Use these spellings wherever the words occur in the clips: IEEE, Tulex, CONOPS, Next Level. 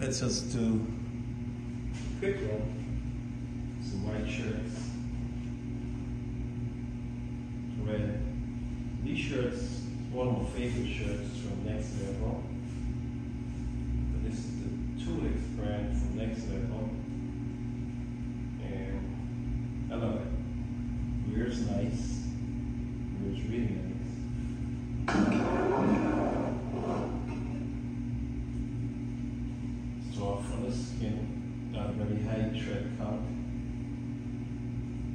Let's just do quick roll. So white shirts to red. These shirts, one of my favorite shirts from Next Level. But this is the Tulex brand from Next Level. And I love it. Wears nice. Wears really nice. Soft on the skin, not very high thread count.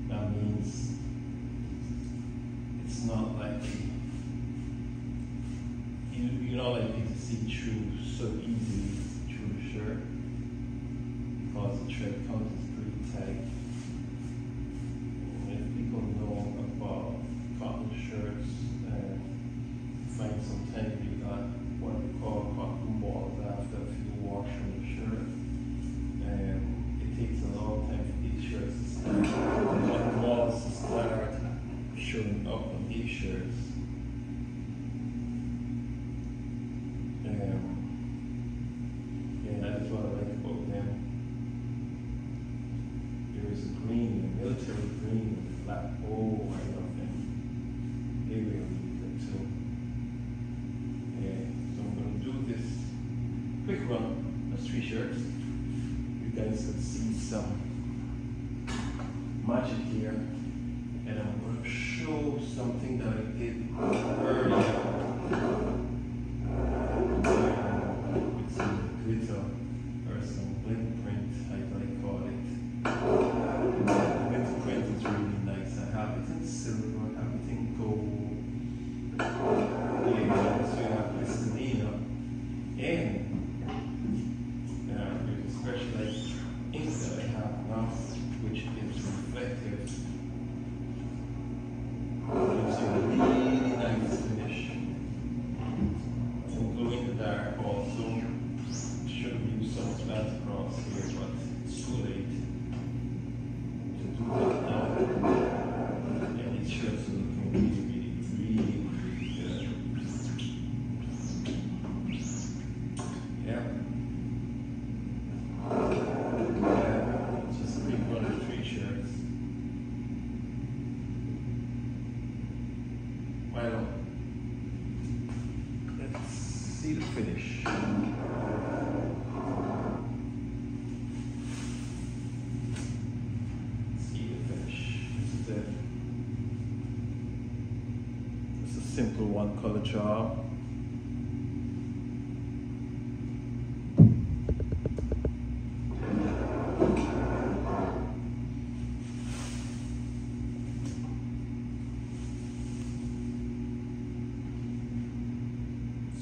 That means it's not like you're not like you can see through so easily through the shirt because the thread count is pretty tight. And if people know about cotton shirts and find sometimes you got what we call cotton balls after a few wash on the shirt, and it takes a long time for these shirts to stand. Showing up on these shirts. Yeah, that's what I like about them. There is a green, a military green with a black. Oh, I love them. They really good too. Yeah, so I'm going to do this quick run of three shirts. You guys can see some magic here. And I'm going to show something that I did earlier with some glitter or some blend print, as I call it. The blend print is really nice. I have it in silver, I have it in gold. Yeah, so you have crystalline. And there's a specialized ink that I have now, which is reflective. It's a really nice finish. And glue in the dark also. Should have used some flat across here, but it's too late to do that now. And these shirts are looking really good. Yeah. Just a quick run of three shirts. Why not? Let's see the finish. This is it. It's a simple one color job.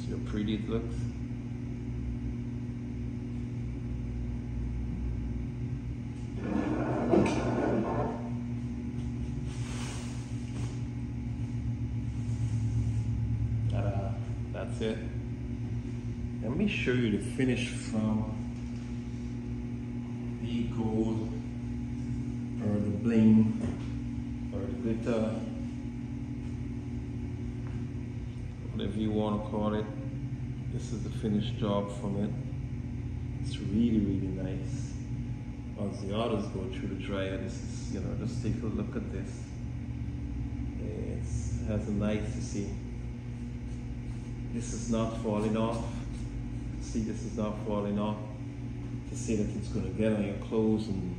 How pretty it looks. Ta-da, that's it. Let me show you the finish from the gold or the bling or the glitter, whatever you want to call it. This is the finished job from it. It's really nice. Once the others go through the dryer, this is, you know, just take a look at this. It has a nice, you see, this is not falling off. See, this is not falling off. To see that it's gonna get on your clothes and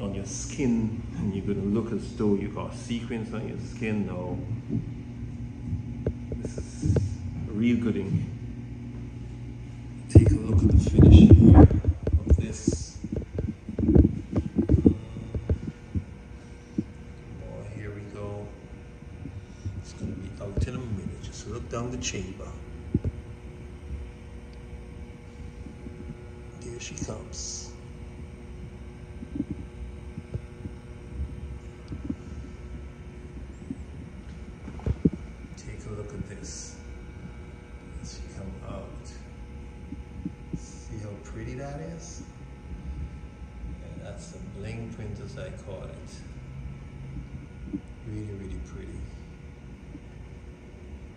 on your skin, and you're gonna look as though you got sequins on your skin. No, this is real good ink. Take a look at the finish here of this. Oh, here we go. It's going to be out in a minute. Just look down the chamber. Here she comes. Take a look at this. As you come out. See how pretty that is? And that's the bling print, as I call it. Really pretty.